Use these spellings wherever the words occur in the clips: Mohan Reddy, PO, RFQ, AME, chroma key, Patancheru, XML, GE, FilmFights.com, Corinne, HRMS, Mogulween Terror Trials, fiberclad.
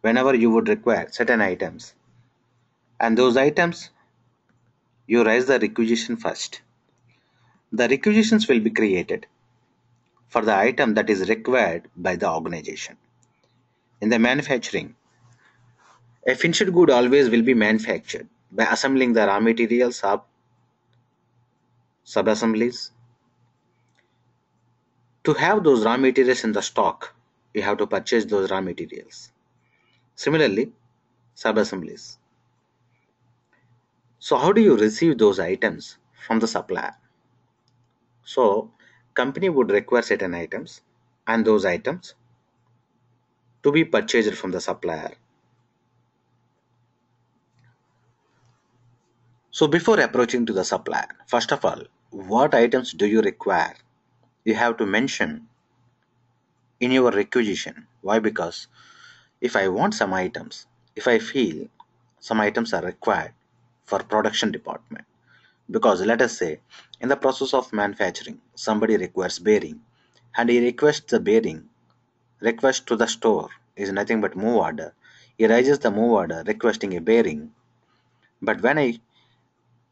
whenever you would require certain items, and those items you raise the requisition first. The requisitions will be created for the item that is required by the organization. In the manufacturing, a finished good always will be manufactured by assembling the raw materials of sub-assemblies. To have those raw materials in the stock, you have to purchase those raw materials. Similarly, sub-assemblies. So how do you receive those items from the supplier? So company would require certain items, and those items to be purchased from the supplier. So before approaching to the supplier, first of all, what items do you require? You have to mention in your requisition. Why? Because if I want some items, if I feel some items are required for production department, because let us say in the process of manufacturing, somebody requires bearing, and he requests the bearing. Request to the store is nothing but move order. He raises the move order requesting a bearing. But when I,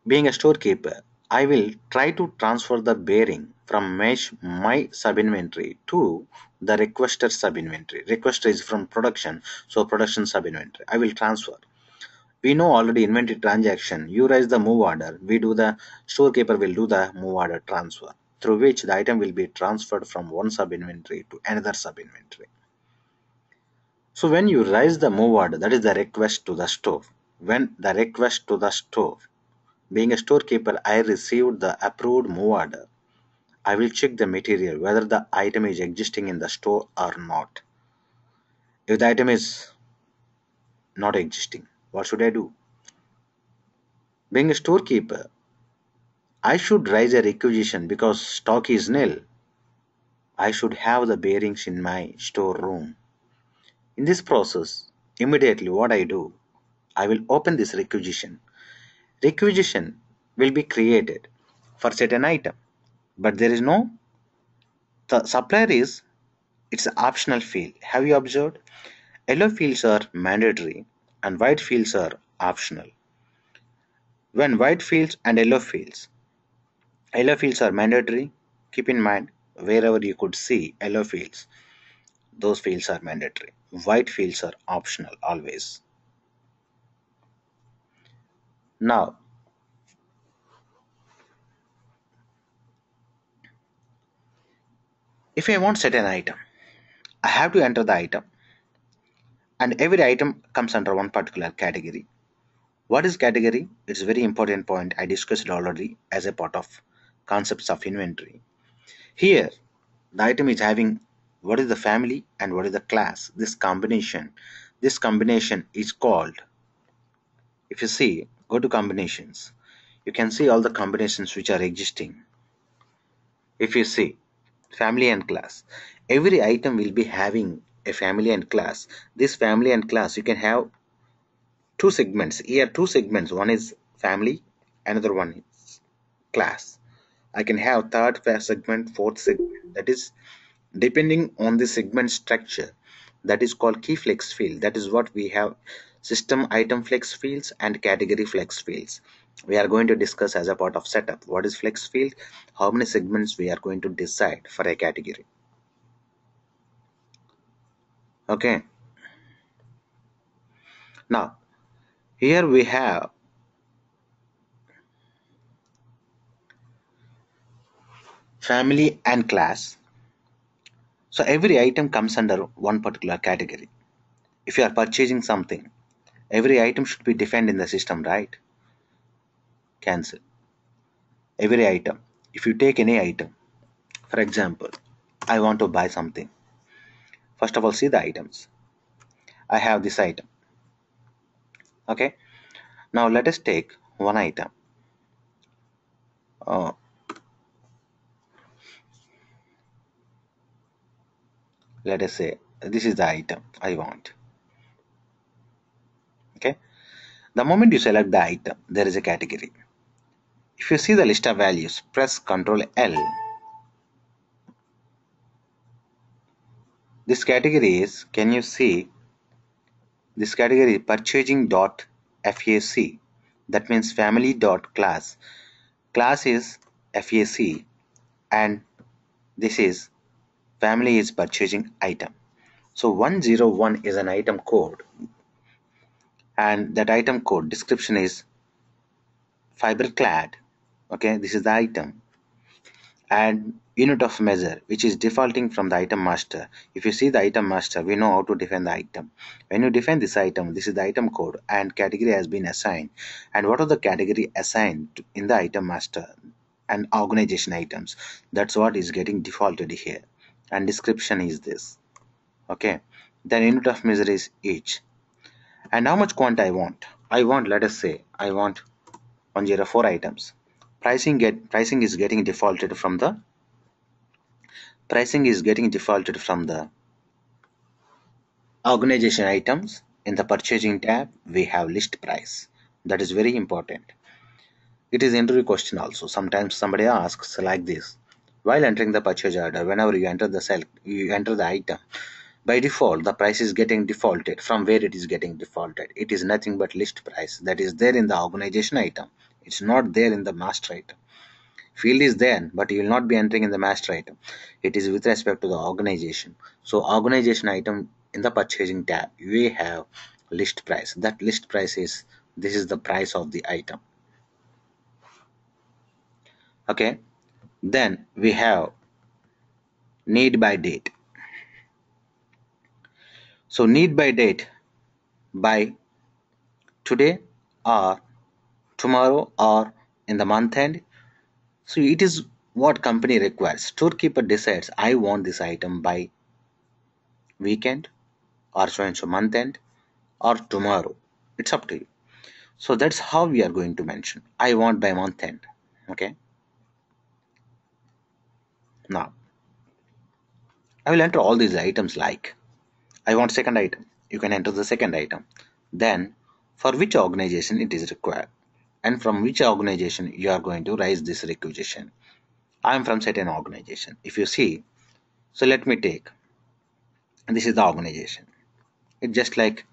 being a storekeeper, I will try to transfer the bearing from my sub-inventory to the requester sub-inventory. Requester is from production, so production sub-inventory. I will transfer. We know already inventory transaction. You raise the move order. We do the storekeeper will do the move order transfer, through which the item will be transferred from one sub-inventory to another sub-inventory. So when you raise the move order, that is the request to the store. When the request to the store, being a storekeeper, I received the approved move order. I will check the material whether the item is existing in the store or not. If the item is not existing, what should I do? Being a storekeeper, I should raise a requisition because stock is nil. I should have the bearings in my storeroom. In this process, immediately what I do, I will open this requisition. Requisition will be created for certain item, but there is no, the supplier is, it's an optional field. Have you observed? Yellow fields are mandatory and white fields are optional. When white fields and yellow fields are mandatory, keep in mind wherever you could see yellow fields, those fields are mandatory. White fields are optional always. Now, if I want certain item, I have to enter the item, and every item comes under one particular category. What is category? It's a very important point. I discussed already as a part of concepts of inventory. Here, the item is having what is the family and what is the class. This combination is called, if you see, go to combinations. You can see all the combinations which are existing. If you see family and class, every item will be having a family and class. This family and class, you can have two segments. Here two segments. One is family, another one is class. I can have third segment, fourth segment. That is depending on the segment structure. That is called key flex field. That is what we have. System item flex fields and category flex fields. We are going to discuss as a part of setup what is flex field, how many segments we are going to decide for a category. Okay. Now, here we have family and class. So every item comes under one particular category. If you are purchasing something, every item should be defined in the system, right? Cancel. Every item. If you take any item, for example, I want to buy something. First of all, see the items. I have this item. Okay. Now let us take one item. Let us say this is the item I want. Okay. The moment you select the item, there is a category. If you see the list of values, press Ctrl L. This category is, can you see This category is purchasing.fac, that means family.class. Class is fac and this is family is purchasing item. So 101 is an item code and that item code description is fiberclad. Okay, this is the item and unit of measure, which is defaulting from the item master. If you see the item master, we know how to define the item. When you define this item, this is the item code and category has been assigned. And what are the category assigned in the item master and organization items? That's what is getting defaulted here. And description is this. Okay, then unit of measure is each. And how much quant I want? Let us say I want 104 items. Pricing is getting defaulted from the organization items. In the purchasing tab we have list price. That is very important. It is interview question also. Sometimes somebody asks like this: while entering the purchase order, whenever you enter the item, by default the price is getting defaulted. From where it is getting defaulted? It is nothing but list price that is there in the organization item. It's not there in the master item. Field is there, but you will not be entering in the master item. It is with respect to the organization. So organization item, in the purchasing tab we have list price. That list price is, this is the price of the item. Okay, then we have need by date. So need by date, by today or tomorrow or in the month end. So it is what company requires. Storekeeper decides I want this item by weekend or so and so month end or tomorrow. It's up to you. So that's how we are going to mention. I want by month end. Okay, now I will enter all these items. Like I want second item, you can enter the second item. Then for which organization it is required and from which organization you are going to raise this requisition. I am from certain organization. If you see, so let me take, and this is the organization. It's just like,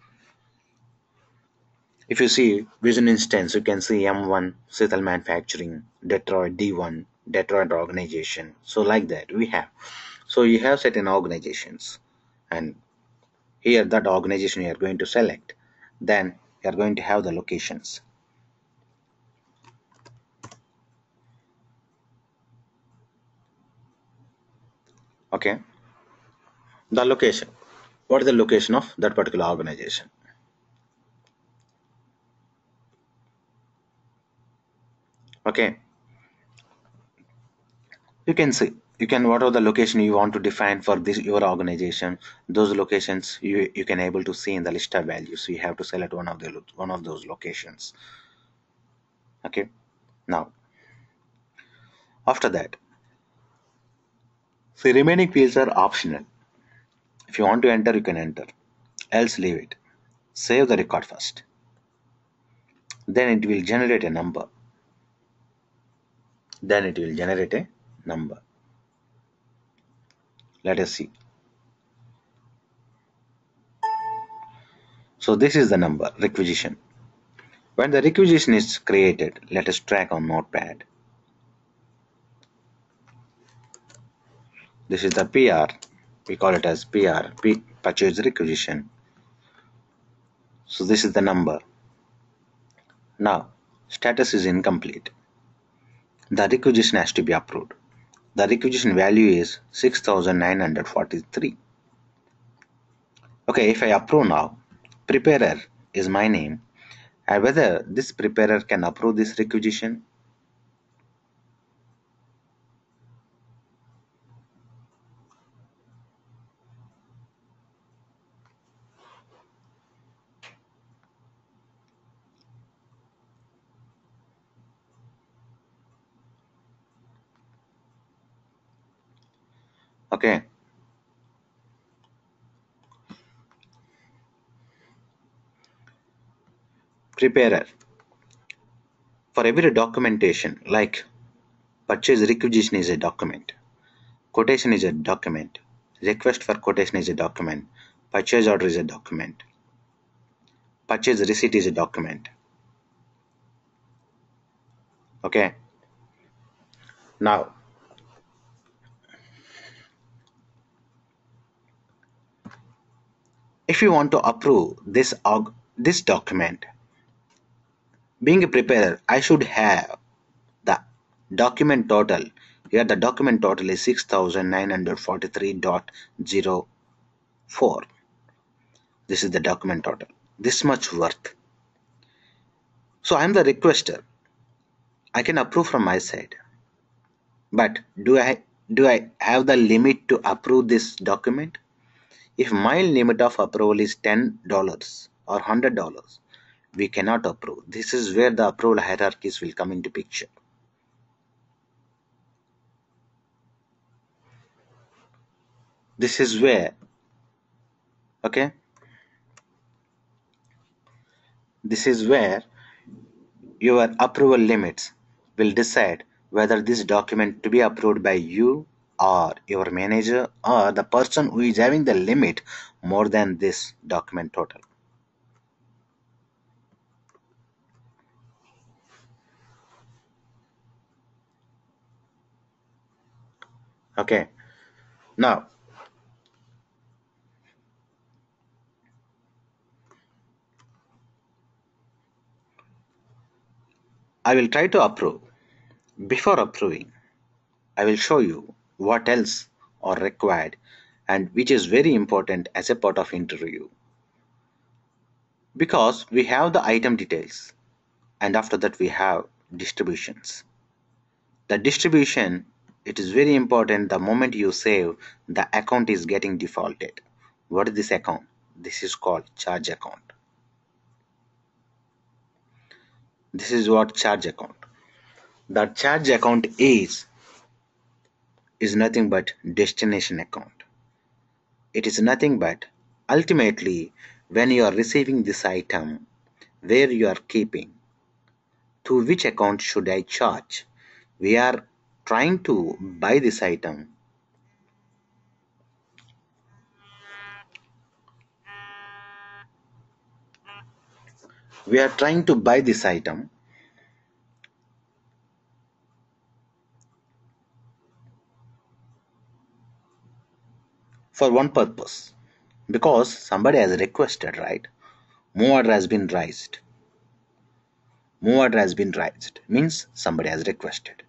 if you see vision instance, you can see M1 Seattle Manufacturing, Detroit D1, Detroit organization. So like that we have. So you have certain organizations and here that organization you are going to select. Then you are going to have the locations. Okay, the location. What is the location of that particular organization? Okay, you can see, you can, whatever the location you want to define for this your organization, those locations you can able to see in the list of values. You have to select one of those locations. Okay, now after that, so remaining fields are optional. If you want to enter, you can enter, else leave it. Save the record first, then it will generate a number. Let us see. So this is the number requisition. When the requisition is created, let us track on Notepad. This is the PR, we call it as PR, purchase requisition. So this is the number. Now status is incomplete. The requisition has to be approved. The requisition value is 6,943. Okay, if I approve now, preparer is my name, and whether this preparer can approve this requisition. Okay, preparer. For every documentation, like purchase requisition is a document, quotation is a document, request for quotation is a document, purchase order is a document, purchase receipt is a document. Okay, now if you want to approve this document, being a preparer, I should have the document total. Here the document total is 6943.04. This is the document total, this much worth. So I am the requester, I can approve from my side, but do I have the limit to approve this document? If my limit of approval is $10 or $100, we cannot approve. This is where the approval hierarchies will come into picture. This is where, okay, this is where your approval limits will decide whether this document to be approved by you or your manager or the person who is having the limit more than this document total. Okay, now I will try to approve. Before approving, I will show you what else are required and which is very important as a part of interview, because we have the item details and after that we have distributions. The distribution, it is very important. The moment you save, the account is getting defaulted. What is this account? This is called charge account. This is what charge account. The charge account is nothing but destination account. It is nothing but ultimately when you are receiving this item, where you are keeping, to which account should I charge? We are trying to buy this item. We are trying to buy this item. For one purpose, because somebody has requested, right? Move order has been raised. Move order has been raised means somebody has requested.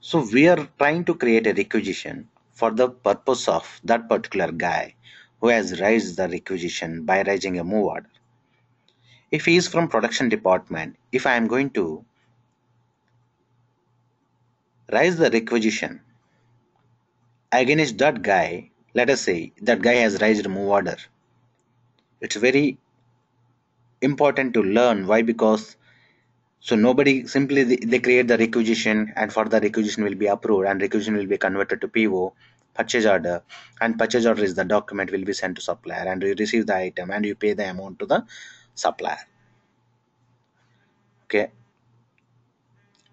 So we are trying to create a requisition for the purpose of that particular guy who has raised the requisition by raising a move order. If he is from production department, if I am going to raise the requisition against that guy, let us say that guy has raised move order. It's very important to learn why, because so nobody simply they create the requisition and for the requisition will be approved and requisition will be converted to PO, purchase order, and purchase order is the document will be sent to supplier and you receive the item and you pay the amount to the supplier. Okay,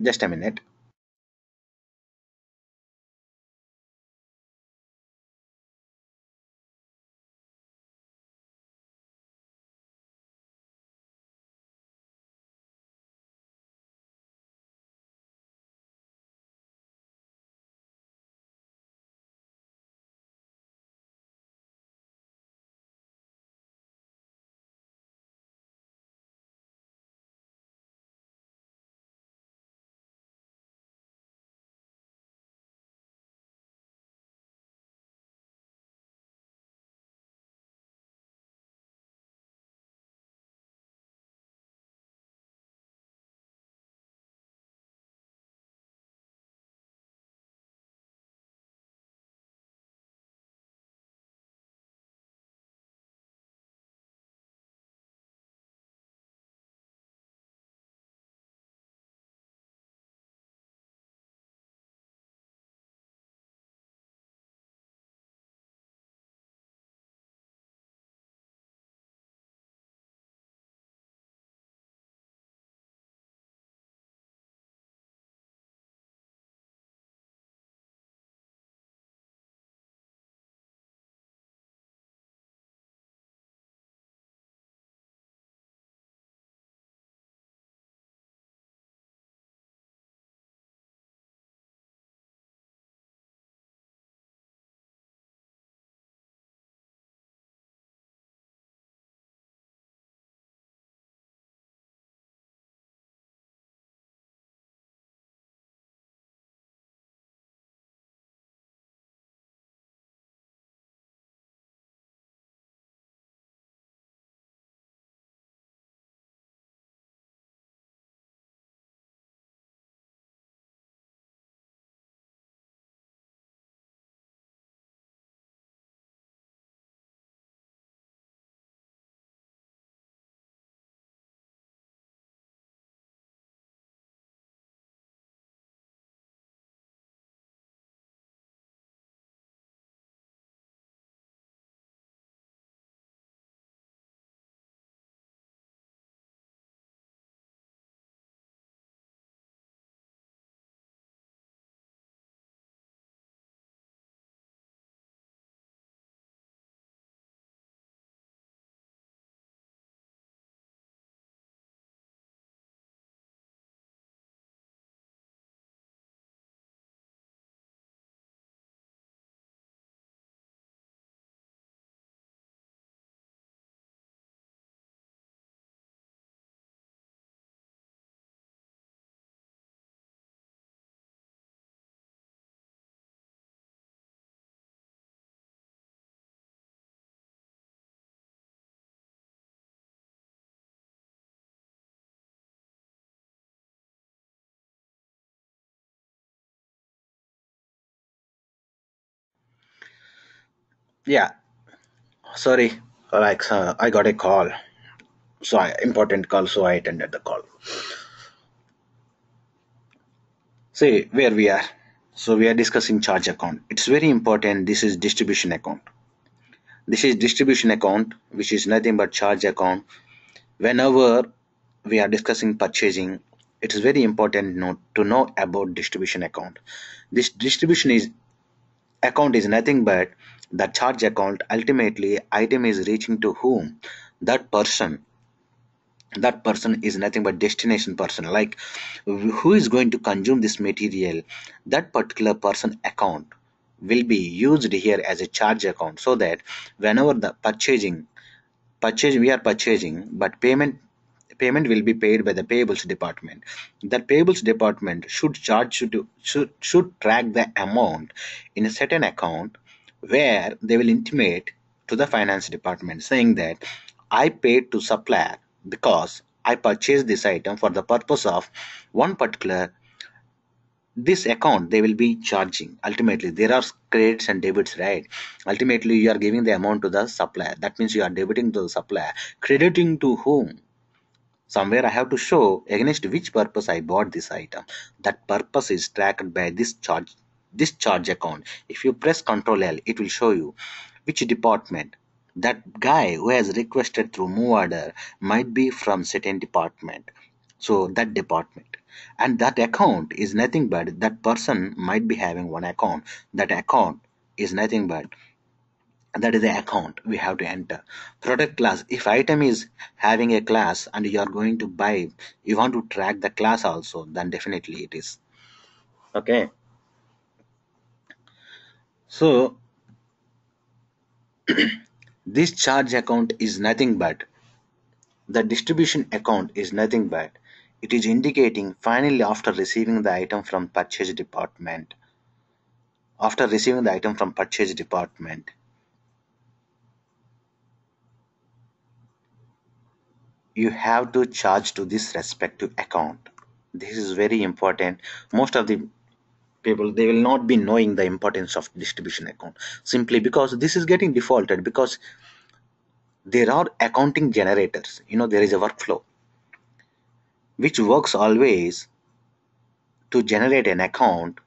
just a minute. Yeah, sorry, like I got a call, so important call, so I attended the call. See where we are. So we are discussing charge account. It's very important. This is distribution account. This is distribution account, which is nothing but charge account. Whenever we are discussing purchasing, it is very important to know about distribution account. This distribution account is nothing but the charge account. Ultimately, item is reaching to whom? That person. That person is nothing but destination person, like who is going to consume this material. That particular person account will be used here as a charge account, so that whenever the purchase we are purchasing, but payment will be paid by the payables department. That payables department should should track the amount in a certain account, where they will intimate to the finance department saying that I paid to supplier because I purchased this item for the purpose of one particular this account. They will be charging. Ultimately, there are credits and debits, right? Ultimately, you are giving the amount to the supplier. That means you are debiting to the supplier. Crediting to whom? Somewhere I have to show against which purpose I bought this item. That purpose is tracked by this charge account. If you press Ctrl L, it will show you which department. That guy who has requested through move order might be from certain department, so that department. And that account is nothing but that person might be having one account. That account is nothing but that is the account we have to enter. Product class, if item is having a class and you are going to buy, you want to track the class also, then definitely it is okay. So this charge account is nothing but the distribution account is nothing but it is indicating finally after receiving the item from purchase department. After receiving the item from purchase department, you have to charge to this respective account. This is very important. Most of the people, they will not be knowing the importance of distribution account, simply because this is getting defaulted, because there are accounting generators. You know, there is a workflow which works always to generate an account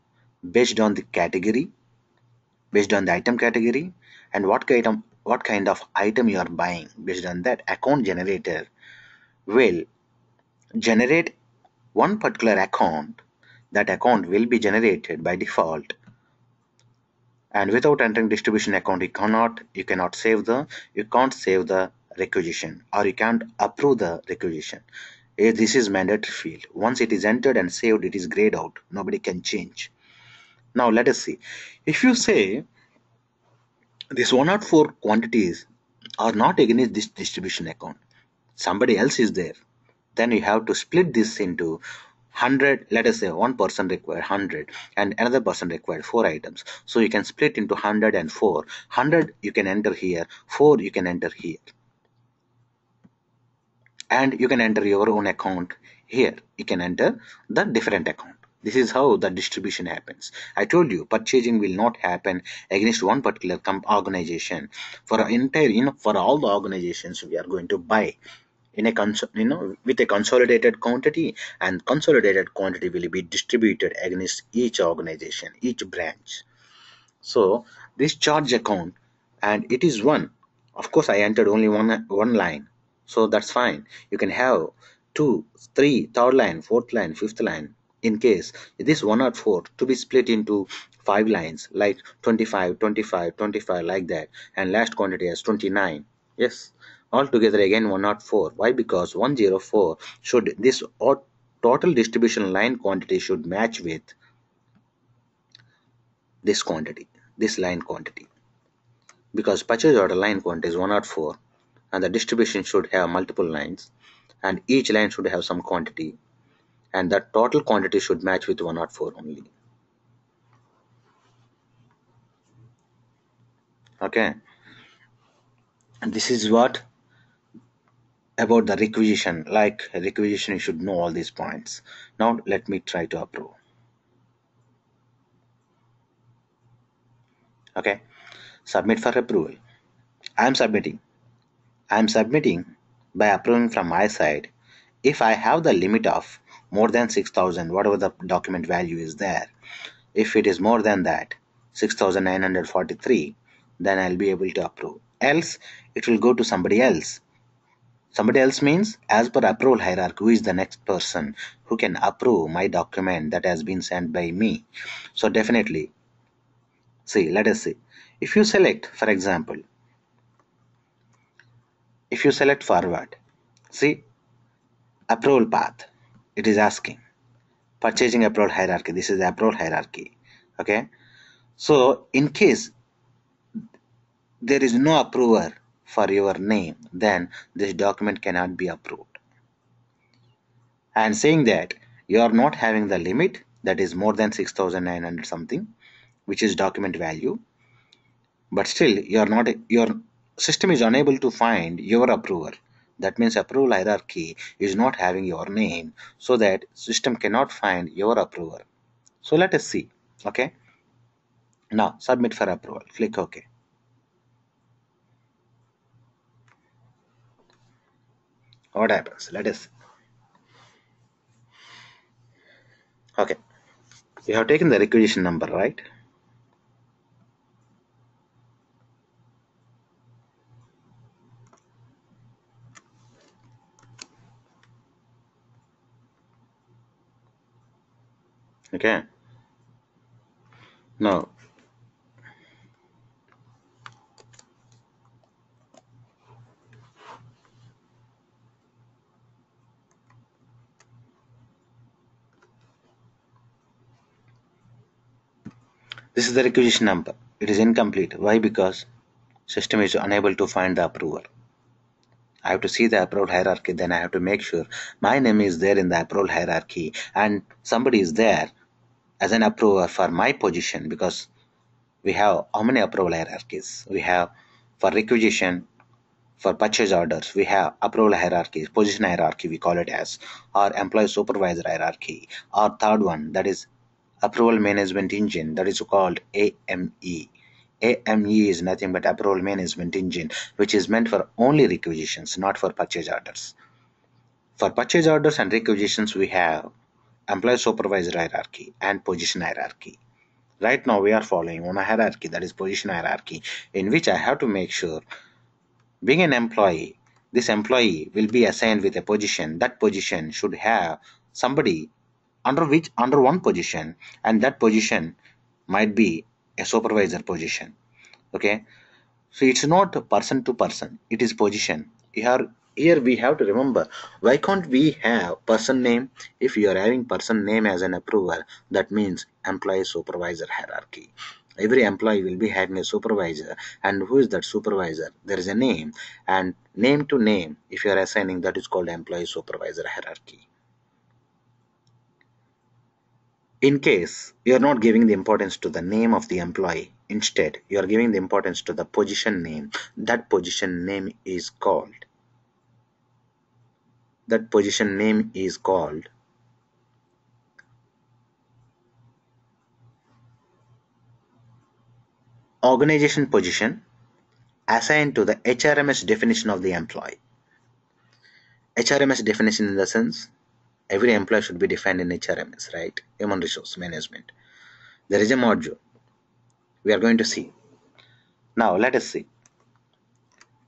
based on the category, based on the item category, and what kind of item you are buying. Based on that, account generator will generate one particular account. That account will be generated by default, and without entering distribution account, you can't save the requisition, or you can't approve the requisition. This is mandatory field. Once it is entered and saved, it is grayed out. Nobody can change. Now let us see. If you say this 104 quantities are not against this distribution account, somebody else is there, then you have to split this into 100. Let us say one person required 100 and another person required 4 items, so you can split into 100 and 4. 100 you can enter here, 4 you can enter here, and you can enter your own account here. You can enter the different account. This is how the distribution happens. I told you, purchasing will not happen against one particular organization. For entire, for all the organizations, we are going to buy in a with a consolidated quantity, and consolidated quantity will be distributed against each organization, each branch. So this charge account, and it is one. Of course, I entered only one line, so that's fine. You can have 2, 3, third line, fourth line, fifth line. In case this 104 to be split into 5 lines, like 25, 25, 25, like that, and last quantity as 29. Yes. Altogether again 104. Why? Because 104 should, this total distribution line quantity should match with this quantity, this line quantity, because purchase order line quantity is 104, and the distribution should have multiple lines, and each line should have some quantity, and that total quantity should match with 104 only. Okay, and this is what about the requisition. Like requisition, you should know all these points. Now let me try to approve. Okay, Submit for approval. I am submitting by approving from my side. If I have the limit of more than 6,000, whatever the document value is there, if it is more than that, 6,943, then I'll be able to approve. Else, it will go to somebody else. Somebody else means, as per approval hierarchy, who is the next person who can approve my document that has been sent by me. So definitely, see, let us see. If you select, for example, if you select forward, see, approval path, it is asking, purchasing approval hierarchy. This is the approval hierarchy, okay? So in case there is no approver for your name, then this document cannot be approved. And saying that you are not having the limit that is more than 6,900 something, which is document value, but still you are not, your system is unable to find your approver. That means approval hierarchy is not having your name, so that system cannot find your approver. So let us see. Okay, now submit for approval, click OK. What happens? Let us see. Okay, you have taken the requisition number, right? Okay, now this is the requisition number. It is incomplete. Why? Because system is unable to find the approver. I have to see the approval hierarchy, then I have to make sure my name is there in the approval hierarchy and somebody is there as an approver for my position, because we have how many approval hierarchies? We have for requisition, for purchase orders, we have approval hierarchies, position hierarchy we call it as, or employee supervisor hierarchy, or third one, that is approval management engine, that is called AME. AME is nothing but approval management engine, which is meant for only requisitions, not for purchase orders. For purchase orders and requisitions we have employee supervisor hierarchy and position hierarchy. Right now we are following on a hierarchy, that is position hierarchy, in which I have to make sure, being an employee, this employee will be assigned with a position. That position should have somebody under one position, and that position might be a supervisor position. Okay, so it's not person to person, it is position. Here we have to remember, why can't we have person name? If you are having person name as an approver, that means employee supervisor hierarchy. Every employee will be having a supervisor, and who is that supervisor? There is a name, and name to name, if you are assigning, that is called employee supervisor hierarchy. In case you are not giving the importance to the name of the employee, instead you are giving the importance to the position name, that position name is called, that position name is called organization position, assigned to the HRMS definition of the employee. HRMS definition, in the sense, every employee should be defined in HRMS, right? Human resource management. There is a module we are going to see. Now let us see.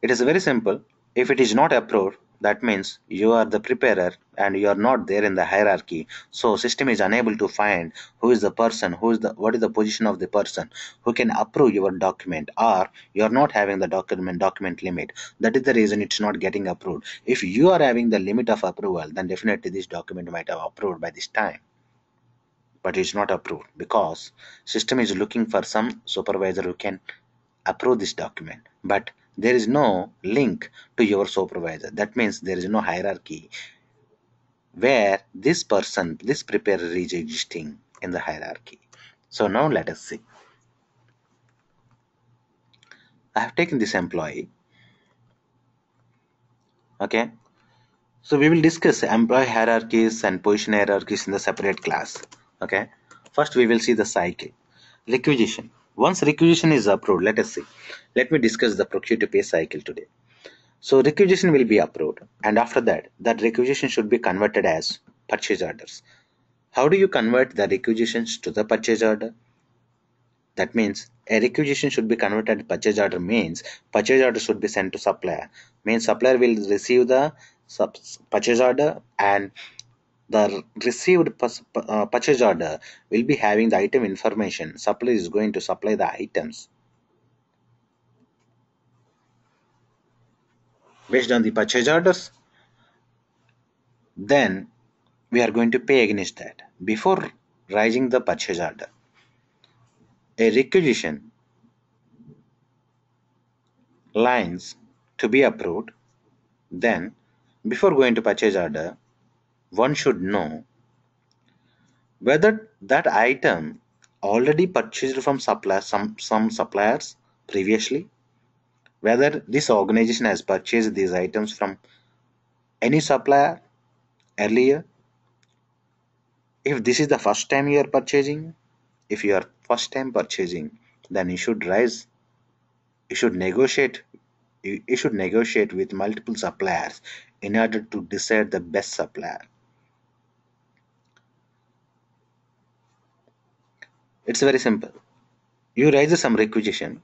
It is very simple. If it is not approved, that means you are the preparer and you are not there in the hierarchy, so system is unable to find who is the person, what is the position of the person who can approve your document, or you are not having the document limit. That is the reason it's not getting approved. If you are having the limit of approval, then definitely this document might have approved by this time, but it's not approved because system is looking for some supervisor who can approve this document, but there is no link to your supervisor. That means there is no hierarchy where this person, this preparer, is existing in the hierarchy. So now let us see. I have taken this employee. Okay, so we will discuss employee hierarchies and position hierarchies in the separate class. Okay, first we will see the cycle. Requisition. Once requisition is approved, let us see. Let me discuss the procure to pay cycle today. So requisition will be approved, and after that requisition should be converted as purchase orders. How do you convert the requisitions to the purchase order? That means a requisition should be converted to purchase order means purchase order should be sent to supplier. Means supplier will receive the purchase order, and the received purchase order will be having the item information. Supplier is going to supply the items based on the purchase orders. Then we are going to pay against that. Before raising the purchase order, a requisition lines to be approved. Then before going to purchase order, one should know whether that item already purchased from supplier, some suppliers previously, whether this organization has purchased these items from any supplier earlier. If this is the first time you are purchasing, then you should negotiate with multiple suppliers in order to decide the best supplier. It's very simple. You raise some requisition,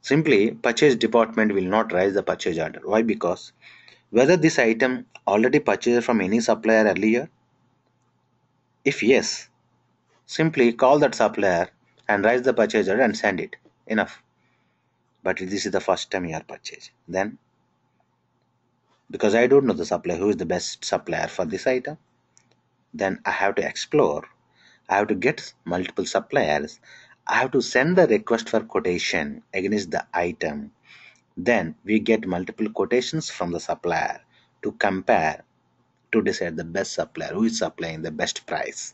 simply purchase department will not raise the purchase order. Why? Because whether this item already purchased from any supplier earlier. If yes, simply call that supplier and raise the purchase order and send it. Enough. But if this is the first time you are purchasing, then because I don't know the supplier, who is the best supplier for this item, then I have to explore, I have to get multiple suppliers, I have to send the request for quotation against the item. Then we get multiple quotations from the supplier to compare, to decide the best supplier, who is supplying the best price.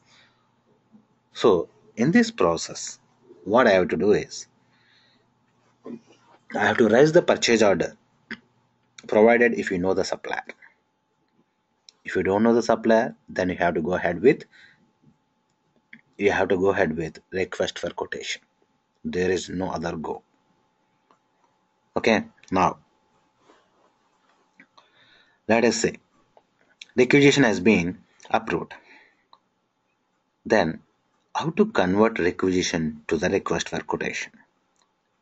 So in this process, what I have to do is, I have to raise the purchase order, provided if you know the supplier. If you don't know the supplier, then you have to go ahead with request for quotation. There is no other go. Okay, now let us say requisition has been approved. Then how to convert requisition to the request for quotation?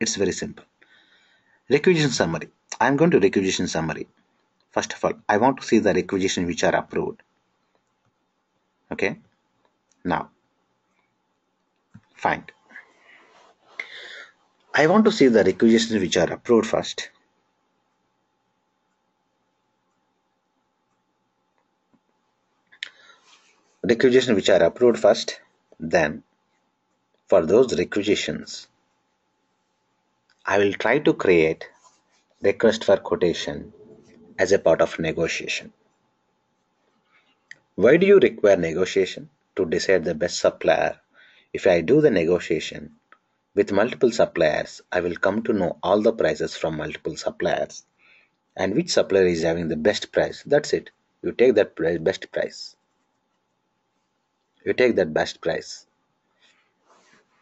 It's very simple. Requisition summary. I am going to requisition summary. First of all, I want to see the requisition which are approved. Okay, now find. I want to see the requisitions which are approved first. Requisitions which are approved first. Then for those requisitions, I will try to create request for quotation as a part of negotiation. Why do you require negotiation? To decide the best supplier. If I do the negotiation with multiple suppliers, I will come to know all the prices from multiple suppliers and which supplier is having the best price. That's it. You take that best price.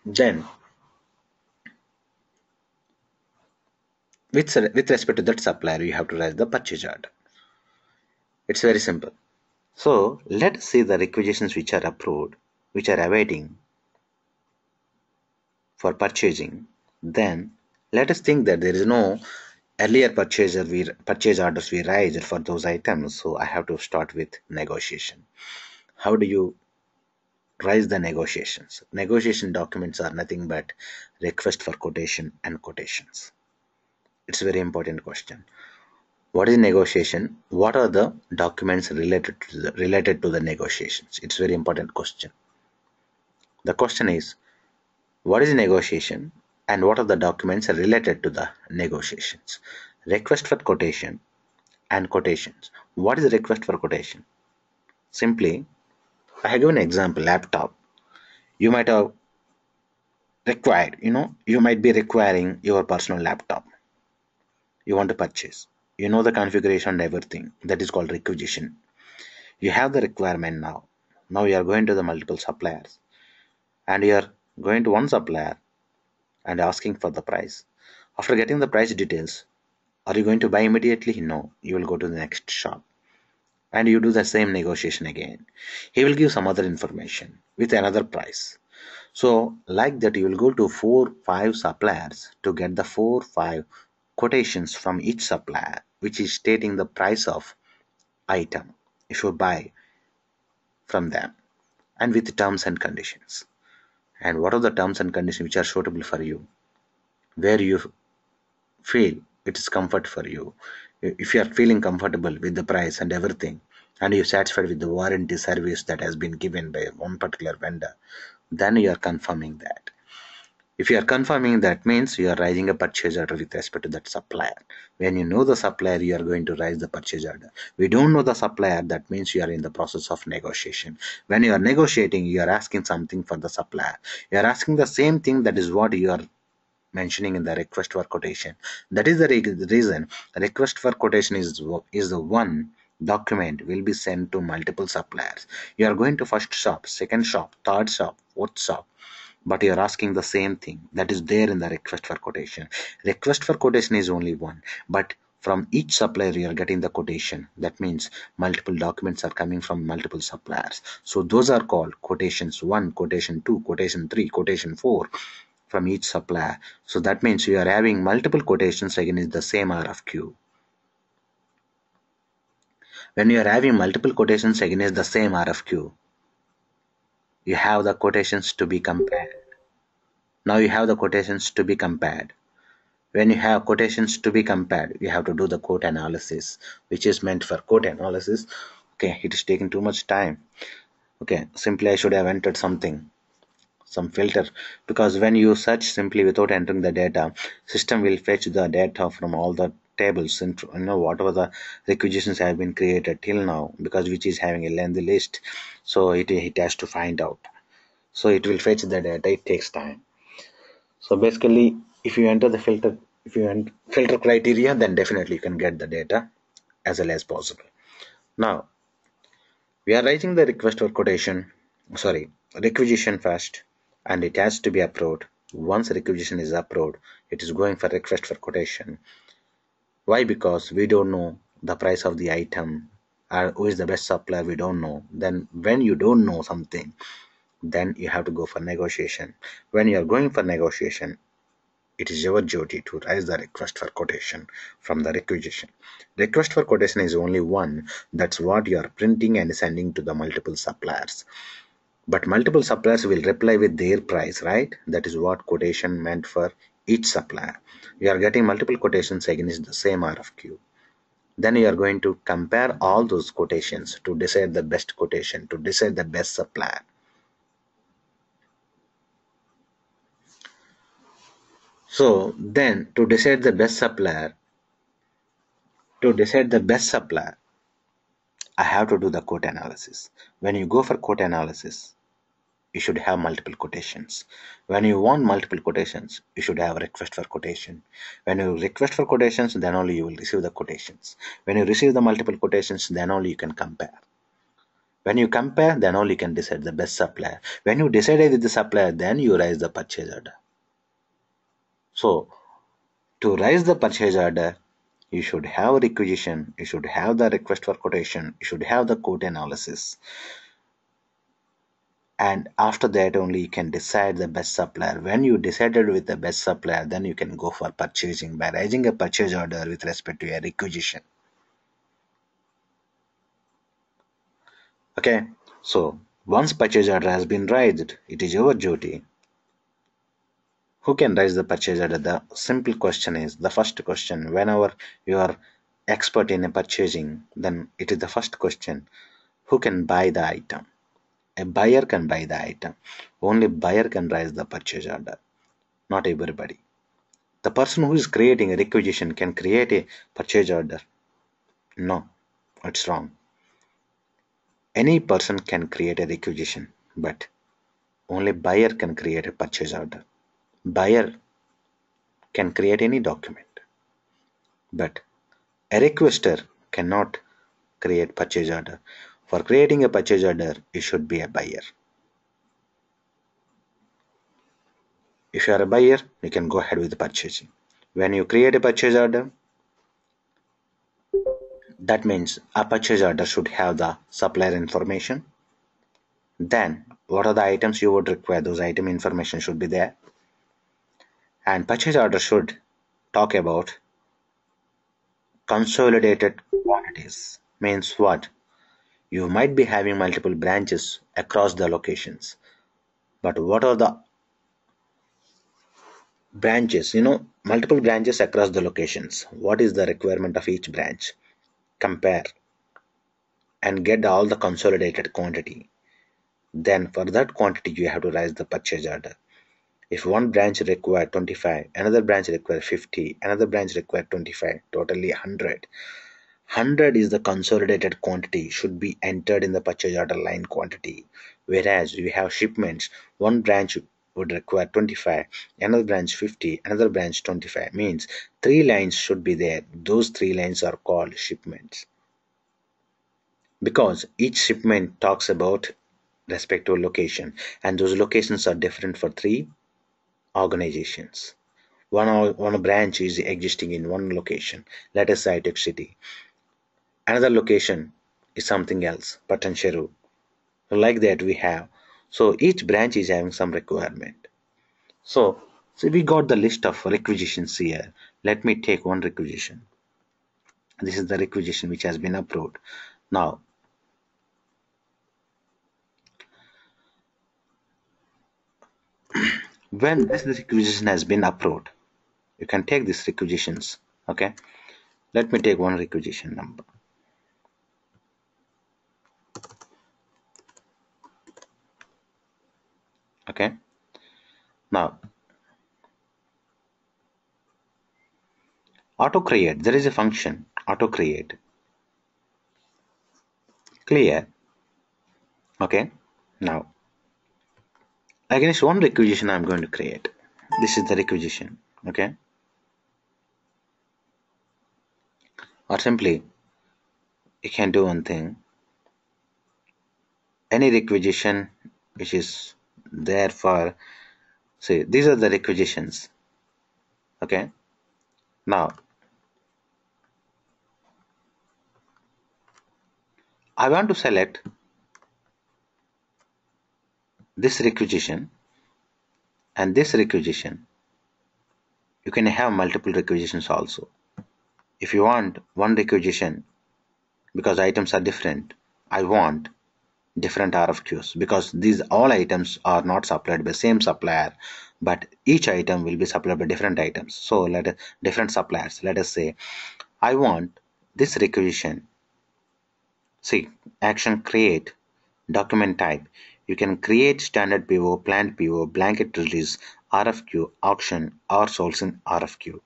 Then with respect to that supplier, you have to raise the purchase order. It's very simple. So let's see the requisitions which are approved, which are awaiting for purchasing. Then let us think that there is no earlier purchase orders we raised for those items. So I have to start with negotiation. How do you raise the negotiations? Negotiation documents are nothing but request for quotation and quotations. It's a very important question. What is negotiation? What are the documents related to the negotiations? It's a very important question. The question is, what is negotiation and what are the documents related to the negotiations? Request for quotation and quotations. What is the request for quotation? Simply, I have given an example, laptop. You might have required, you might be requiring your personal laptop. You want to purchase. You know the configuration and everything. That is called requisition. You have the requirement now. Now you are going to the multiple suppliers, and you are going to one supplier and asking for the price. After getting the price details, are you going to buy immediately? No, you will go to the next shop and you do the same negotiation again. He will give some other information with another price. So like that, you will go to 4-5 suppliers to get the 4-5 quotations from each supplier, which is stating the price of item if you buy from them, and with terms and conditions. And what are the terms and conditions which are suitable for you, where you feel it is comfort for you. If you are feeling comfortable with the price and everything, and you're satisfied with the warranty service that has been given by one particular vendor, then you are confirming that. If you are confirming, that means you are raising a purchase order with respect to that supplier. When you know the supplier, you are going to raise the purchase order. We don't know the supplier, that means you are in the process of negotiation. When you are negotiating, you are asking something for the supplier. You are asking the same thing that is what you are mentioning in the request for quotation. That is the reason request for quotation is the one document will be sent to multiple suppliers. You are going to first shop, second shop, third shop, fourth shop, but you are asking the same thing that is there in the request for quotation. Request for quotation is only one, but from each supplier you are getting the quotation. That means multiple documents are coming from multiple suppliers. So those are called quotations 1, quotation 2, quotation 3, quotation 4 from each supplier. So that means you are having multiple quotations against the same RFQ. When you are having multiple quotations against the same RFQ, you have the quotations to be compared. Now you have the quotations to be compared. When you have quotations to be compared, you have to do the quote analysis, which is meant for quote analysis. Okay, it is taking too much time. Okay, simply I should have entered something, some filter, because when you search simply without entering the data, system will fetch the data from all the tables and whatever the requisitions have been created till now, because which is having a lengthy list, so it has to find out, so it will fetch the data. It takes time. So basically, if you enter the filter, if you enter filter criteria, then definitely you can get the data as well as possible. Now we are writing the request for quotation, sorry, requisition first, and it has to be approved. Once requisition is approved, it is going for request for quotation. Why? Because we don't know the price of the item or who is the best supplier, we don't know. Then when you don't know something, then you have to go for negotiation. When you are going for negotiation, it is your duty to raise the request for quotation from the requisition. Request for quotation is only one. That's what you are printing and sending to the multiple suppliers. But multiple suppliers will reply with their price, right? That is what quotation meant for each supplier. You are getting multiple quotations against the same RFQ. Then you are going to compare all those quotations to decide the best quotation, to decide the best supplier. So then to decide the best supplier, I have to do the quote analysis. When you go for quote analysis, you should have multiple quotations. When you want multiple quotations, you should have a request for quotation. When you request for quotations, then only you will receive the quotations. When you receive the multiple quotations, then only you can compare. When you compare, then only you can decide the best supplier. When you decide with the supplier, then you raise the purchase order. So to raise the purchase order, you should have requisition, you should have the request for quotation, you should have the quote analysis. And after that only you can decide the best supplier. When you decided with the best supplier, then you can go for purchasing by raising a purchase order with respect to a requisition. Okay, so once purchase order has been raised, it is your duty. Who can raise the purchase order? The simple question is, the first question, whenever you are expert in a purchasing, then it is the first question, who can buy the item? A buyer can buy the item. Only buyer can raise the purchase order, not everybody. The person who is creating a requisition can create a purchase order. No, it's wrong. Any person can create a requisition, but only buyer can create a purchase order. Buyer can create any document, but a requester cannot create purchase order. For creating a purchase order, you should be a buyer. If you are a buyer, you can go ahead with purchasing. When you create a purchase order, that means a purchase order should have the supplier information. Then what are the items you would require? Those item information should be there. And purchase order should talk about consolidated quantities. Means what? You might be having multiple branches across the locations, but what are the branches? Multiple branches across the locations. What is the requirement of each branch? Compare and get all the consolidated quantity. Then for that quantity you have to raise the purchase order. If one branch required 25, another branch required 50, another branch required 25, totally 100. 100 is the consolidated quantity, should be entered in the purchase order line quantity. Whereas you have shipments, one branch would require 25, another branch 50, another branch 25. Means 3 lines should be there. Those 3 lines are called shipments, because each shipment talks about respective location, and those locations are different for 3 organizations. One branch is existing in one location, let us say Tech City. Another location is something else, Patancheru. Like that we have. So each branch is having some requirement. So we got the list of requisitions here. Let me take one requisition. This is the requisition which has been approved. Now when this requisition has been approved, you can take these requisitions. Okay, let me take one requisition number. Okay, now auto create, there is a function auto create. Clear. Okay, now against one requisition I'm going to create. This is the requisition. Okay, or simply you can do one thing. Any requisition which is there for, say, these are the requisitions. Okay, now I want to select this requisition and this requisition. You can have multiple requisitions also. If you want one requisition, because items are different, I want different RFQs, because these all items are not supplied by same supplier, but each item will be supplied by different items. So different suppliers. Let us say I want this requisition. See, action create, document type. You can create standard PO, planned PO, blanket release, RFQ, auction, or sourcing RFQ.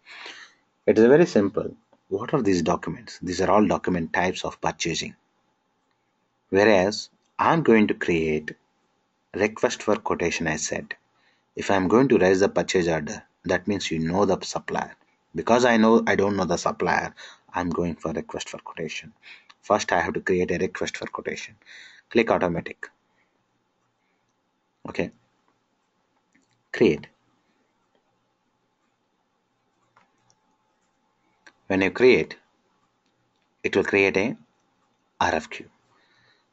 It is very simple. What are these documents? These are all document types of purchasing. Whereas I'm going to create request for quotation. I said if I'm going to raise the purchase order, that means you know the supplier. Because I don't know the supplier, I'm going for request for quotation. First I have to create a request for quotation. Click automatic. Okay, create. When you create, it will create a RFQ.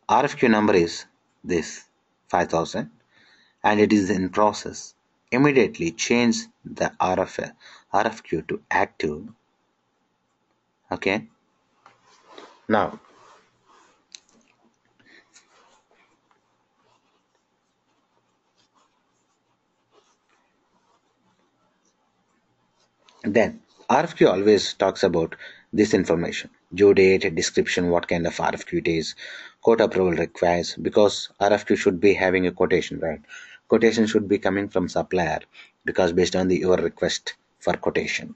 RFQ number is this 5000, and it is in process. Immediately change the RFQ to active. Okay, now then RFQ always talks about this information: due date, description, what kind of RFQ it is, quote approval requires, because RFQ should be having a quotation, right? Quotation should be coming from supplier, because based on your request for quotation.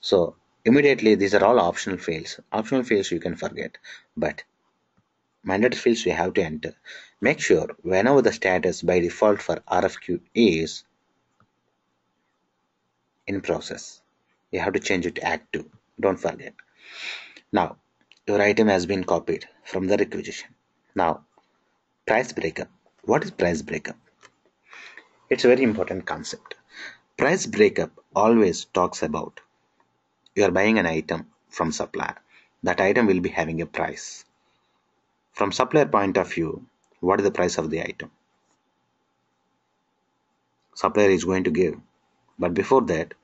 So immediately these are all optional fields. Optional fields you can forget, but mandatory fields you have to enter. Make sure whenever the status by default for RFQ is in process, you have to change it to active. Don't forget. Now your item has been copied from the requisition. Now price breakup. What is price breakup? It's a very important concept. Price breakup always talks about you are buying an item from supplier. That item will be having a price. From supplier point of view, what is the price of the item? Supplier is going to give. But before that,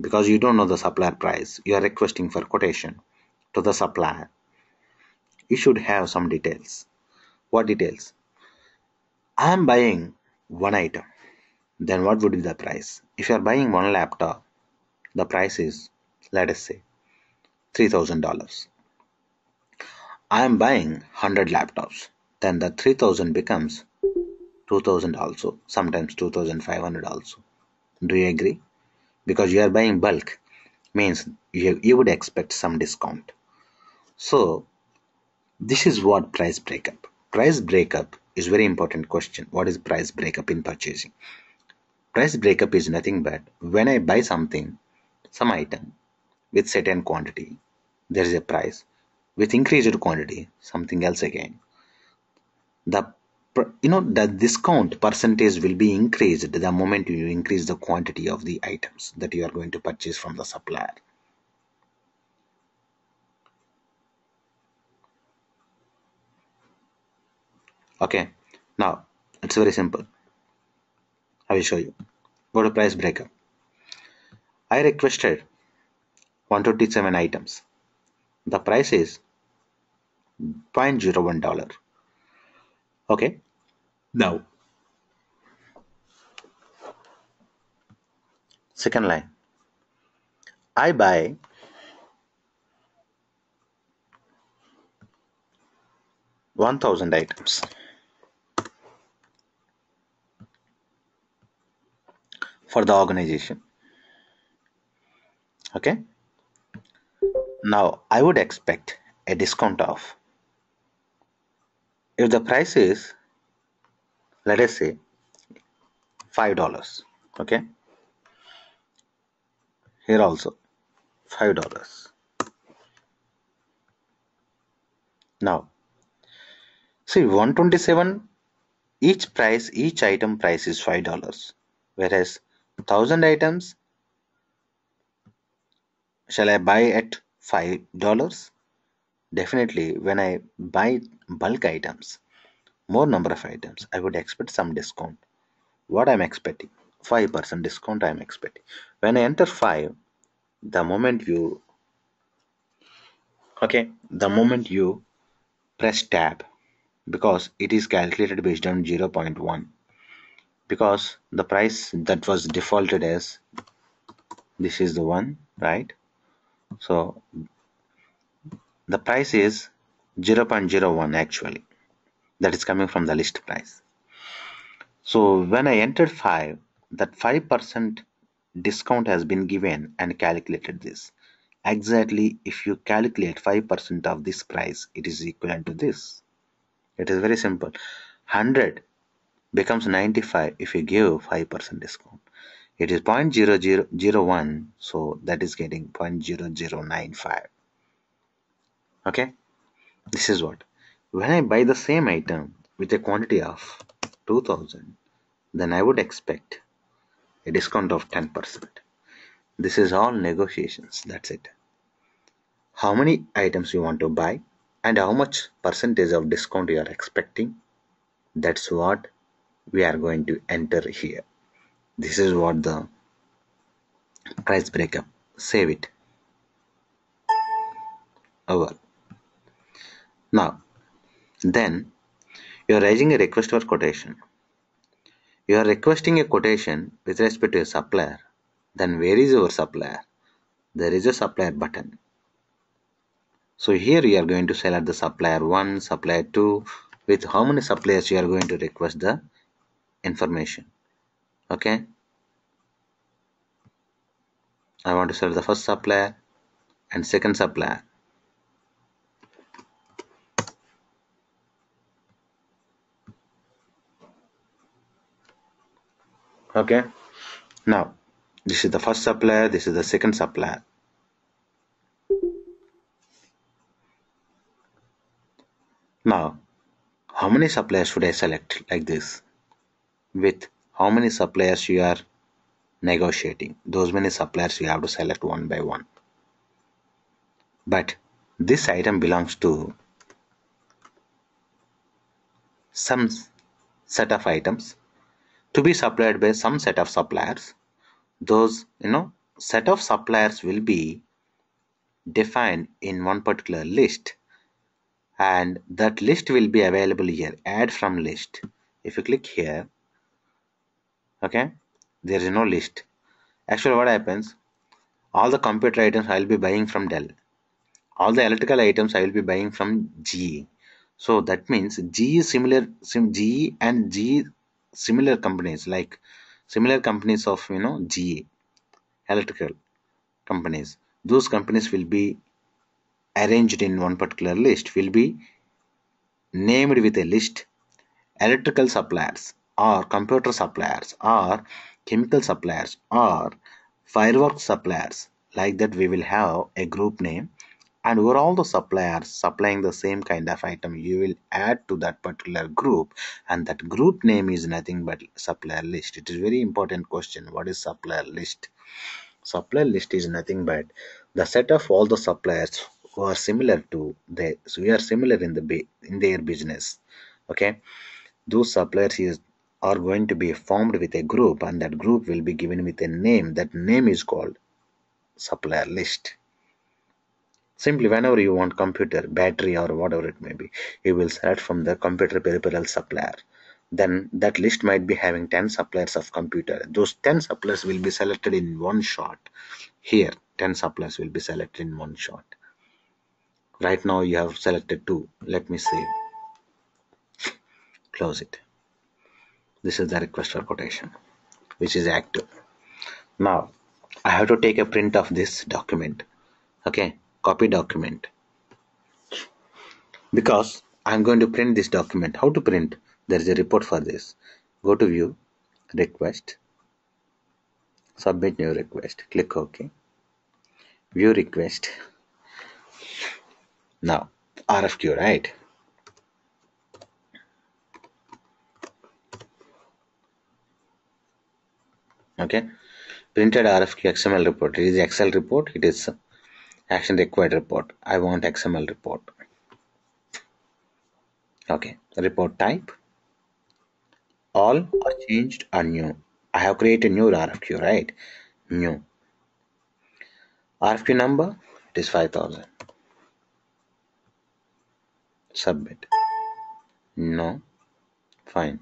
because you don't know the supplier price, you are requesting for quotation to the supplier. You should have some details. What details? I am buying one item. Then what would be the price? If you are buying one laptop, the price is, let us say, $3,000. I am buying 100 laptops. Then the 3,000 becomes 2,000 also, sometimes 2,500 also. Do you agree? Because you are buying bulk, means you would expect some discount. So this is what price breakup. Price breakup is very important question. What is price breakup in purchasing? Price breakup is nothing but when I buy something, some item with certain quantity, there is a price. With increased quantity, something else again. The discount percentage will be increased the moment you increase the quantity of the items that you are going to purchase from the supplier. Okay, now it's very simple. I will show you. Go to price breakup. I requested 127 items. The price is $0.01. Okay. Now, second line, I buy 1,000 items. For the organization. Okay. Now, I would expect a discount of, if the price is, let us say, $5. Okay. Here also, $5. Now, see, 127, each item price is $5. Whereas 1,000 items, shall I buy at $5? Definitely, when I buy bulk items, more number of items, I would expect some discount. What I'm expecting? 5% discount I'm expecting. When I enter 5, the moment you press tab, because it is calculated based on 0.1, because the price that was defaulted as, this is the one, right? So the price is 0.01 actually. That is coming from the list price. So when I entered 5, that 5% discount has been given and calculated this. Exactly, if you calculate 5% of this price, it is equivalent to this. It is very simple. 100 becomes 95 if you give 5% discount. It is 0.0001, so that is getting 0.0095. Okay, this is what. When I buy the same item with a quantity of 2,000, then I would expect a discount of 10%. This is all negotiations. That's it. How many items you want to buy and how much percentage of discount you are expecting. That's what we are going to enter here. This is what the price breakup. Save it. Over. Now, then you are raising a request for quotation. You are requesting a quotation with respect to a supplier. Then where is your supplier? There is a supplier button. So here you are going to select the supplier 1, supplier 2, with how many suppliers you are going to request the information. Okay. I want to select the first supplier and second supplier. Okay, now this is the first supplier, this is the second supplier. Now, how many suppliers should I select like this? With how many suppliers you are negotiating. Those many suppliers we have to select one by one. But this item belongs to some set of items to be supplied by some set of suppliers. Those set of suppliers will be defined in one particular list, and that list will be available here. Add from list. If you click here, okay, there is no list. Actually, what happens? All the computer items I will be buying from Dell. All the electrical items I will be buying from GE. So that means GE and GE similar companies, like similar companies of GE, electrical companies. Those companies will be arranged in one particular list, will be named with a list. Electrical suppliers or computer suppliers or chemical suppliers or fireworks suppliers, like that we will have a group name. And overall the suppliers supplying the same kind of item you will add to that particular group, and that group name is nothing but supplier list. It is very important question. What is supplier list? Supplier list is nothing but the set of all the suppliers who are similar to the, so we are similar in their business. Okay, those suppliers are going to be formed with a group, and that group will be given with a name. That name is called supplier list. Simply, whenever you want computer, battery or whatever it may be, you will select from the computer peripheral supplier. Then that list might be having 10 suppliers of computer. Those 10 suppliers will be selected in one shot. Here, 10 suppliers will be selected in one shot. Right now you have selected 2. Let me save. Close it. This is the request for quotation, which is active. Now, I have to take a print of this document. Okay. Copy document, because I'm going to print this document. How to print? There is a report for this. Go to view, request, submit new request, click OK, view request. Now RFQ, right? Okay, printed RFQ XML report. It is Excel report. It is action required report. I want XML report. Okay, report type. All are changed or new. I have created new RFQ, right? New. RFQ number, it is 5000. Submit. No. Fine.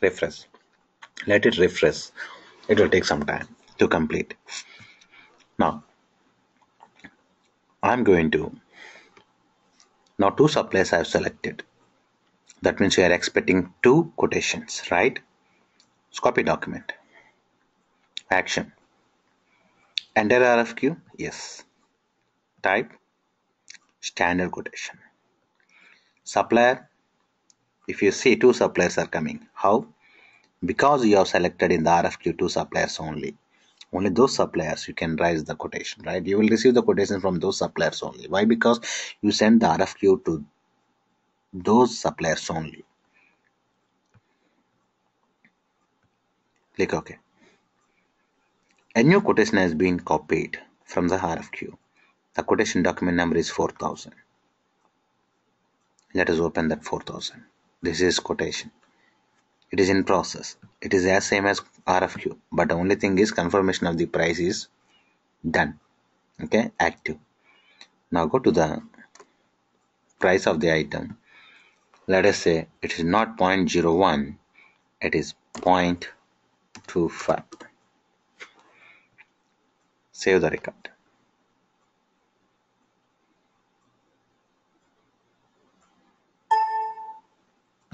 Refresh. Let it refresh. It will take some time to complete. Now I'm going to, now 2 suppliers I have selected. That means we are expecting 2 quotations, right? Let's copy document, action, enter RFQ, yes, type standard quotation, supplier. If you see, 2 suppliers are coming. How? Because you have selected in the RFQ 2 suppliers only. Only those suppliers you can raise the quotation, right? You will receive the quotation from those suppliers only. Why? Because you send the RFQ to those suppliers only. Click OK. A new quotation has been copied from the RFQ. The quotation document number is 4000. Let us open that 4000. This is quotation. It is in process. It is as same as RFQ, but the only thing is confirmation of the price is done. Okay, active. Now go to the price of the item. Let us say it is not 0.01, it is 0.25. Save the record.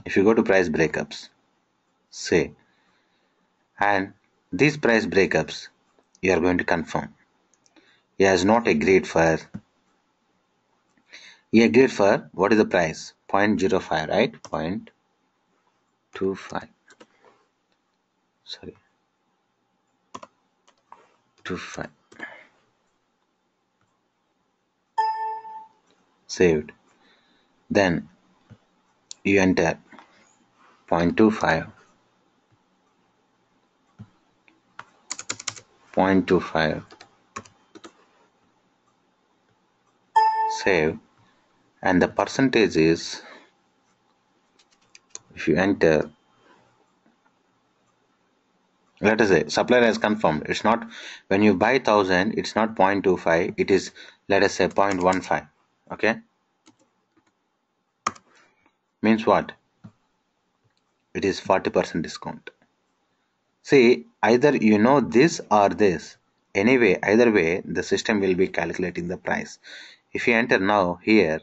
If you go to price breakups, say, and these price breakups you are going to confirm. He has not agreed for, he agreed for, what is the price? 0.05, right? 0.25, sorry, 25. saved. Then you enter 0.25, 0.25, save, and the percentage is, if you enter, let us say supplier has confirmed, it's not, when you buy 1000, it's not 0.25, it is, let us say 0.15. okay, means what? It is 40% discount. See, either you know this or this, anyway either way the system will be calculating the price. If you enter now here,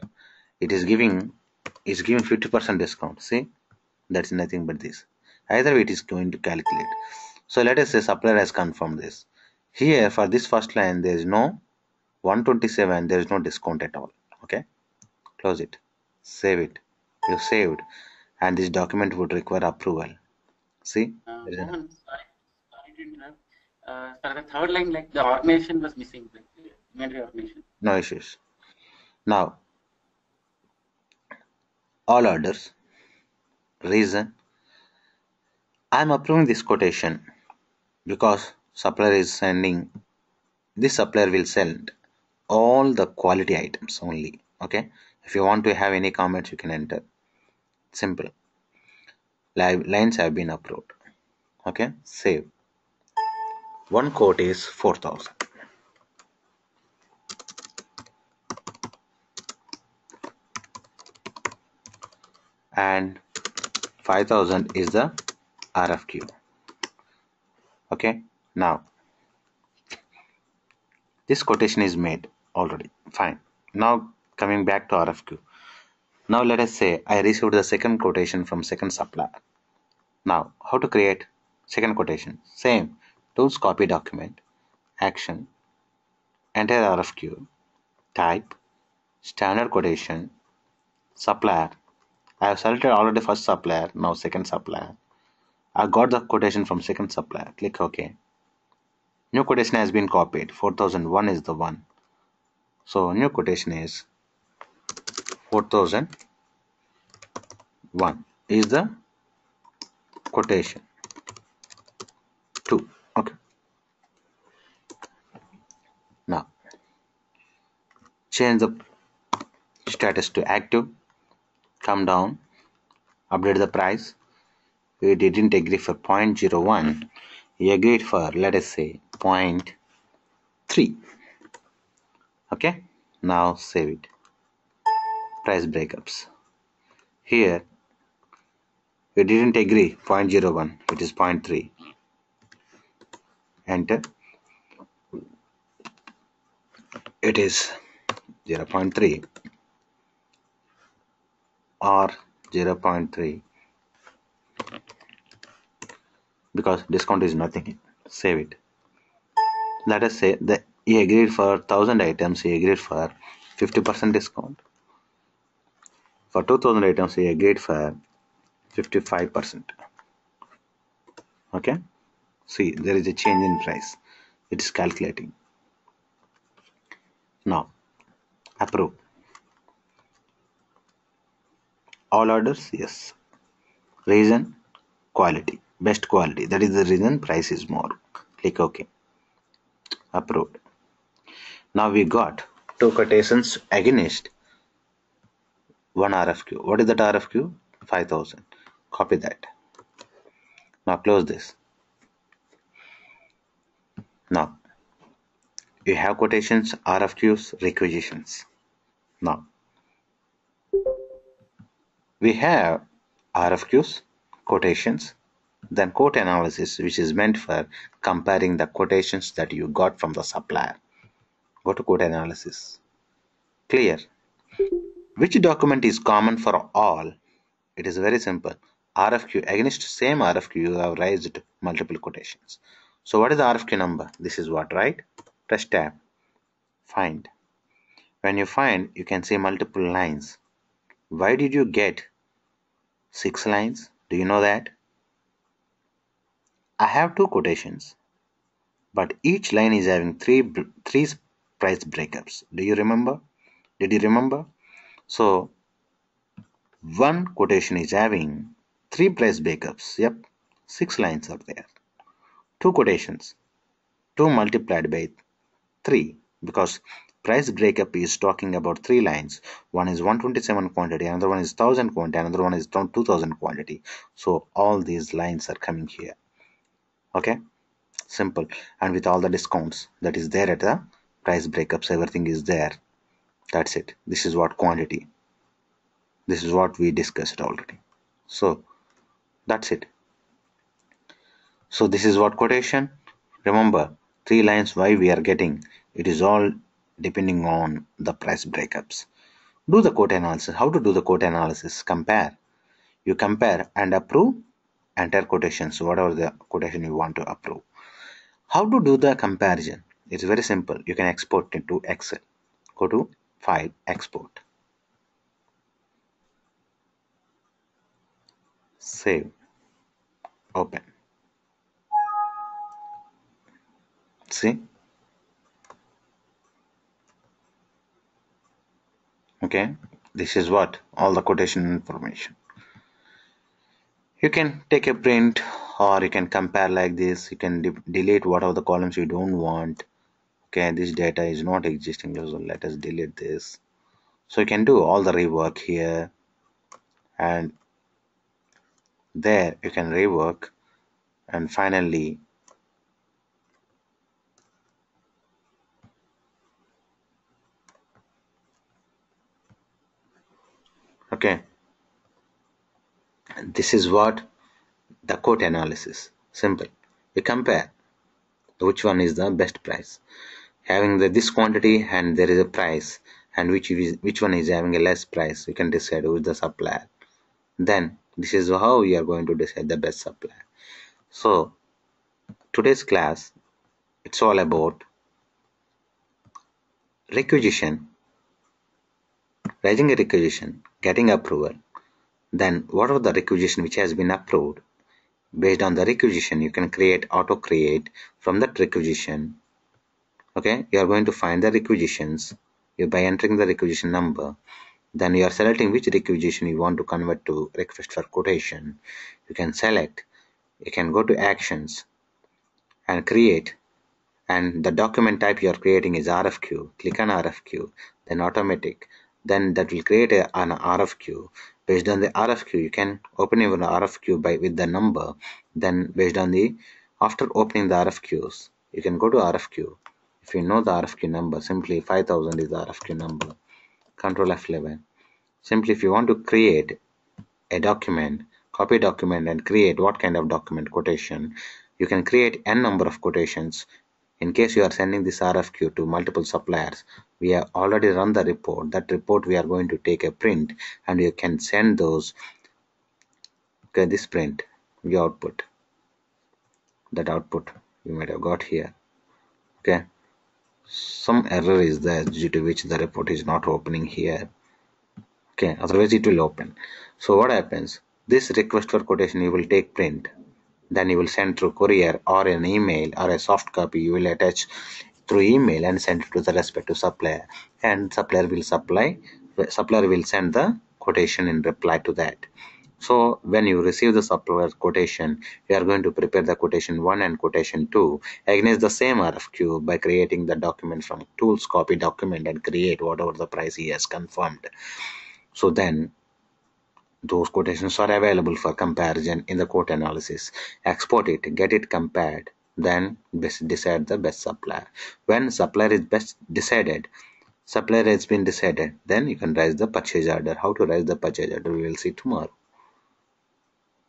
it is giving, it's giving 50% discount. See, that's nothing but this, either way it is going to calculate. So let us say supplier has confirmed this. Here for this first line there is no 127, there is no discount at all. Okay, close it, save it. You saved, and this document would require approval. See, Mohan, sorry to interrupt. For the third line, like the automation was missing, like manual automation. No issues. Now, all orders, reason. I am approving this quotation because supplier is sending. This supplier will send all the quality items only. Okay. If you want to have any comments, you can enter. Simple. Live lines have been approved. Okay, save. One quote is 4000. And 5000 is the RFQ. Okay, now this quotation is made already. Fine. Now coming back to RFQ. Now let us say I received the second quotation from second supplier. Now how to create second quotation? Same, tools, copy document, action, enter RFQ, type, standard quotation, supplier. I have selected already first supplier, now second supplier. I got the quotation from second supplier, click OK. New quotation has been copied, 4001 is the one. So new quotation is 4001 is the quotation 2. Okay, now change the status to active, come down, update the price. We didn't agree for 0.01, we agreed for, let us say, 0.3. okay, now save it. Price breakups. Here we didn't agree 0.01, it is 0.3. Enter. It is 0.3 or 0.3 because discount is nothing. Save it. Let us say that he agreed for 1000 items, he agreed for 50% discount. For 2000 items, you agreed for 55%. Okay, see, there is a change in price, it is calculating. Now, approve all orders. Yes, reason quality, best quality, that is the reason, price is more. Click OK, approved. Now we got two quotations against one RFQ. What is that RFQ? 5000. Copy that. Now close this. Now you have quotations, RFQs, requisitions. Now we have RFQs, quotations, then quote analysis, which is meant for comparing the quotations that you got from the supplier. Go to quote analysis. Clear. Which document is common for all? It is very simple. RFQ. Against same RFQ, you have raised multiple quotations. So what is the RFQ number? This is what, right? Press tab. Find. When you find, you can see multiple lines. Why did you get 6 lines? Do you know that? I have two quotations, but each line is having three price breakups. Do you remember? Did you remember? So one quotation is having 3 place backups. Yep, 6 lines are there. 2 quotations, 2 multiplied by 3, because price breakup is talking about 3 lines. One is 127 quantity, another one is 1000 quantity, another one is 2000 quantity. So all these lines are coming here. Okay, simple. And with all the discounts that is there at the price breakups, everything is there. That's it. This is what quantity, this is what we discussed already. So that's it. So this is what quotation. Remember, 3 lines why we are getting. It is all depending on the price breakups. Do the quote analysis. How to do the quote analysis? Compare. You compare and approve entire quotations, whatever the quotation you want to approve. How to do the comparison? It's very simple. You can export into Excel. Go to File, Export, Save, Open. See? Okay, this is what all the quotation information. You can take a print, or you can compare like this. You can delete whatever the columns you don't want. Okay, this data is not existing, so let us delete this. So you can do all the rework here, and there you can rework, and finally okay, and this is what the quote analysis. Simple. You compare which one is the best price, having this quantity, and there is a price, and which one is having a less price. You can decide who is the supplier. Then this is how you are going to decide the best supplier. So today's class, it's all about requisition, raising a requisition, getting approval. Then whatever the requisition which has been approved, based on the requisition, you can create, auto create from that requisition. Okay, you are going to find the requisitions by entering the requisition number. Then you are selecting which requisition you want to convert to request for quotation. You can select, you can go to actions and create, and the document type you are creating is RFQ. Click on RFQ, then automatic. Then that will create an RFQ. Based on the RFQ, you can open even RFQ with the number. Then based on the, after opening the RFQs, you can go to RFQ. If you know the RFQ number, simply 5000 is the RFQ number. Control F11. Simply, if you want to create a document, copy document and create what kind of document quotation, you can create n number of quotations. In case you are sending this RFQ to multiple suppliers, we have already run the report. That report we are going to take a print, and you can send those. Okay, this print, the output. That output you might have got here. Okay, some error is there due to which the report is not opening here. Okay, otherwise it will open. So what happens? This request for quotation you will take print. Then you will send through courier or an email or a soft copy. You will attach through email and send it to the respective supplier, and supplier will send the quotation in reply to that. So when you receive the supplier's quotation, you are going to prepare the quotation 1 and quotation 2 against the same RFQ by creating the document from tools, copy document and create whatever the price he has confirmed. So then those quotations are available for comparison in the quote analysis. Export it, get it compared, then decide the best supplier. When supplier is best decided, supplier has been decided, then you can raise the purchase order. How to raise the purchase order we will see tomorrow.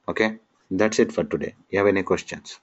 Okay, that's it for today. You have any questions?